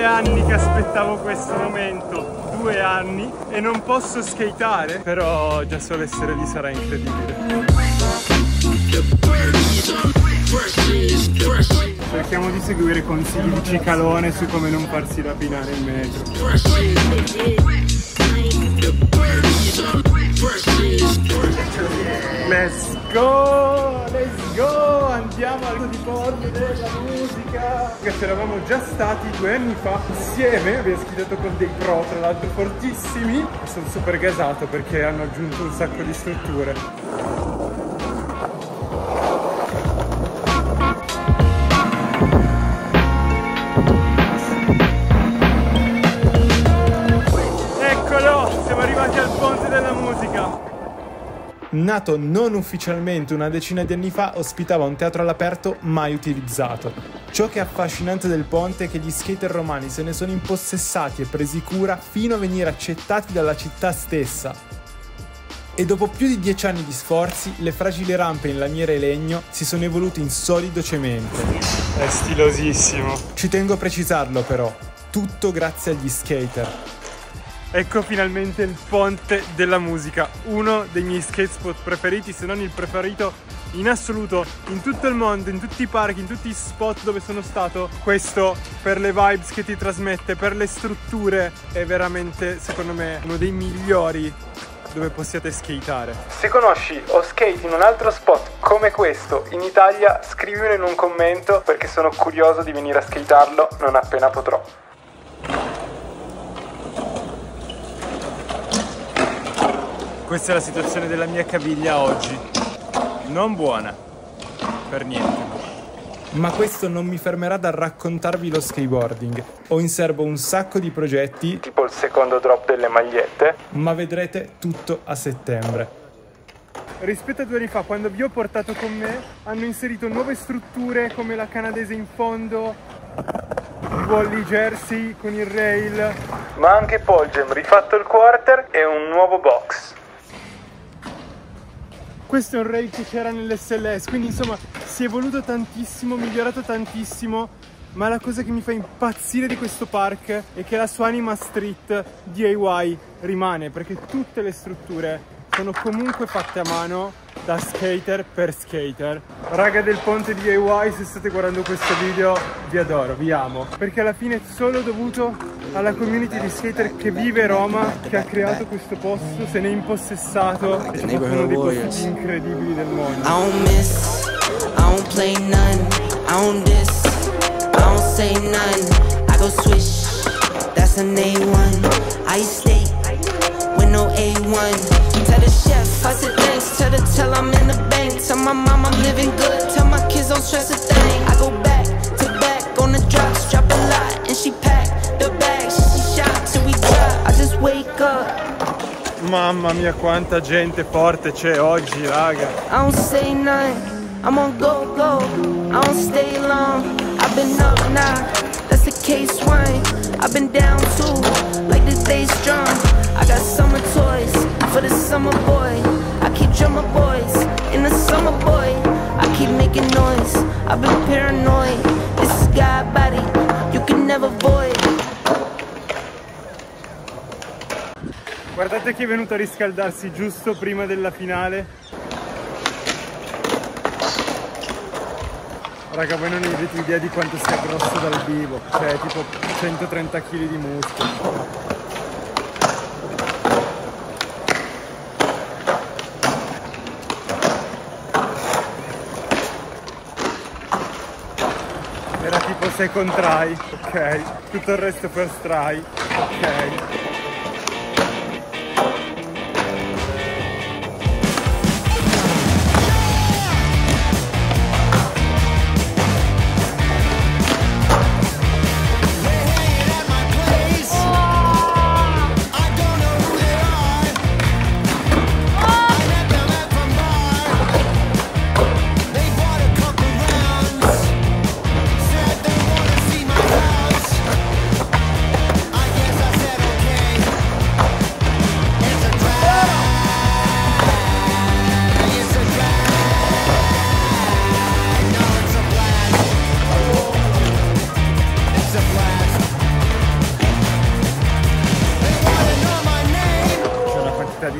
2 anni che aspettavo questo momento, 2 anni, e non posso skateare, però già solo essere lì sarà incredibile. Cerchiamo di seguire consigli di Cicalone su come non farsi rapinare in metro. Let's go, andiamo al Ponte della Musica, che c'eravamo già stati 2 anni fa insieme, abbiamo schidato con dei pro tra l'altro fortissimi. Sono super gasato perché hanno aggiunto un sacco di strutture. Nato non ufficialmente una decina di anni fa, ospitava un teatro all'aperto mai utilizzato. Ciò che è affascinante del ponte è che gli skater romani se ne sono impossessati e presi cura fino a venire accettati dalla città stessa. E dopo più di 10 anni di sforzi, le fragili rampe in lamiera e legno si sono evolute in solido cemento. È stilosissimo. Ci tengo a precisarlo però, tutto grazie agli skater. Ecco finalmente il Ponte della Musica, uno dei miei skate spot preferiti, se non il preferito in assoluto in tutto il mondo, in tutti i parchi, in tutti i spot dove sono stato. Questo, per le vibes che ti trasmette, per le strutture, è veramente secondo me uno dei migliori dove possiate skateare. Se conosci o skate in un altro spot come questo in Italia, scrivimelo in un commento perché sono curioso di venire a skatearlo non appena potrò. Questa è la situazione della mia caviglia oggi, non buona, per niente. Ma questo non mi fermerà dal raccontarvi lo skateboarding. Ho in serbo un sacco di progetti, tipo il secondo drop delle magliette, ma vedrete tutto a settembre. Rispetto a 2 anni fa, quando vi ho portato con me, hanno inserito nuove strutture come la canadese in fondo, Wally Jersey con il rail, ma anche Polgem, rifatto il quarter e un nuovo box. Questo è un rail che c'era nell'SLS, quindi insomma si è evoluto tantissimo, migliorato tantissimo, ma la cosa che mi fa impazzire di questo park è che la sua anima street DIY rimane, perché tutte le strutture sono comunque fatte a mano da skater per skater. Raga del Ponte DIY, se state guardando questo video vi adoro, vi amo, perché alla fine è solo dovuto alla community di skater che vive Roma, che ha creato questo posto, se ne è impossessato, è uno dei posti incredibili del mondo. I don't miss, I don't play none, I don't diss, I don't say none, I go swish, that's an A1, I stay with no A1. Tell the chef I said thanks, tell the tell I'm in the bank, tell my mom I'm living good, tell my kids don't stress a thing. I go back to back on the drops, drop a lot and she packed the bags, she shot till we drop, I just wake up. Mamma mia quanta gente forte c'è oggi, raga. I don't say none, I'm on go go, I don't stay long, I've been up now, that's the case wine, I've been down too, like this day's strong, I got summer toys. For the summer boy, I keep drummer boys. In the summer boy, I keep making noise. I've been paranoid. This is God body, you can never void. Guardate chi è venuto a riscaldarsi giusto prima della finale. Raga, voi non avete idea di quanto sia grosso dal vivo. Cioè, tipo 130 kg di muscoli. Era tipo second try, ok, tutto il resto first try, ok.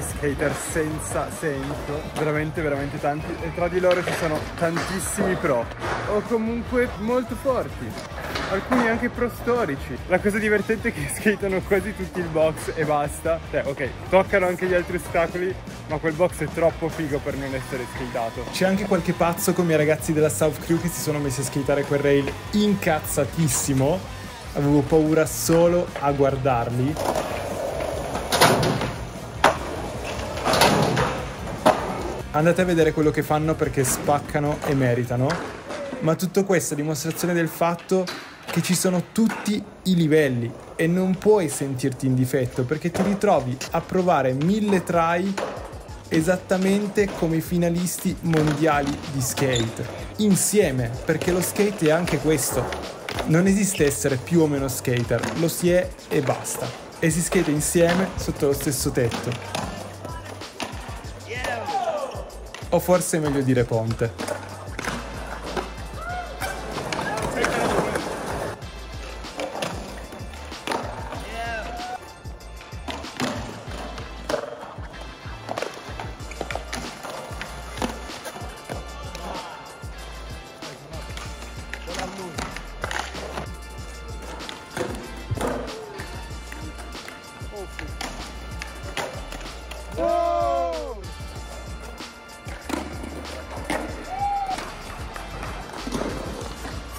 di skater senza senso, veramente veramente tanti, e tra di loro ci sono tantissimi pro o comunque molto forti, alcuni anche pro storici. La cosa divertente è che skatano quasi tutti il box e basta. Cioè, ok, toccano anche gli altri ostacoli, ma quel box è troppo figo per non essere skatato. C'è anche qualche pazzo come i ragazzi della South Crew che si sono messi a skatare quel rail incazzatissimo. Avevo paura solo a guardarli. Andate a vedere quello che fanno perché spaccano e meritano. Ma tutto questo è dimostrazione del fatto che ci sono tutti i livelli e non puoi sentirti in difetto, perché ti ritrovi a provare 1000 try esattamente come i finalisti mondiali di skate insieme, perché lo skate è anche questo, non esiste essere più o meno skater, lo si è e basta, e si skate insieme sotto lo stesso tetto, o forse è meglio dire ponte.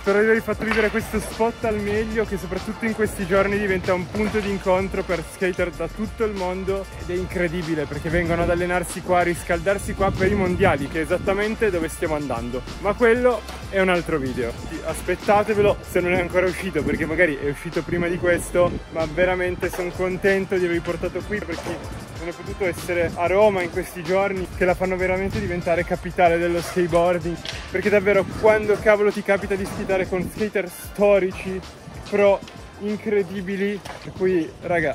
Spero di avervi fatto vivere questo spot al meglio, che soprattutto in questi giorni diventa un punto di incontro per skater da tutto il mondo, ed è incredibile perché vengono ad allenarsi qua, a riscaldarsi qua per i mondiali, che è esattamente dove stiamo andando, ma quello è un altro video, aspettatevelo se non è ancora uscito, perché magari è uscito prima di questo. Ma veramente sono contento di avervi portato qui, perché non è potuto essere a Roma in questi giorni, che la fanno veramente diventare capitale dello skateboarding, perché davvero quando cavolo ti capita di skitare con skater storici, pro, incredibili. Per cui raga,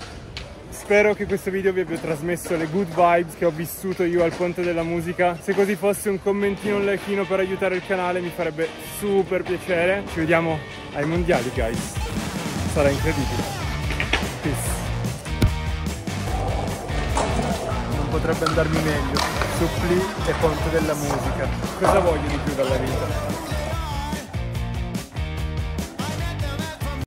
spero che questo video vi abbia trasmesso le good vibes che ho vissuto io al Ponte della Musica. Se così fosse, un commentino, un likeino per aiutare il canale mi farebbe super piacere. Ci vediamo ai mondiali, guys, sarà incredibile. Peace. Potrebbe andarmi meglio, Supplì e Ponte della Musica. Cosa voglio di più dalla vita?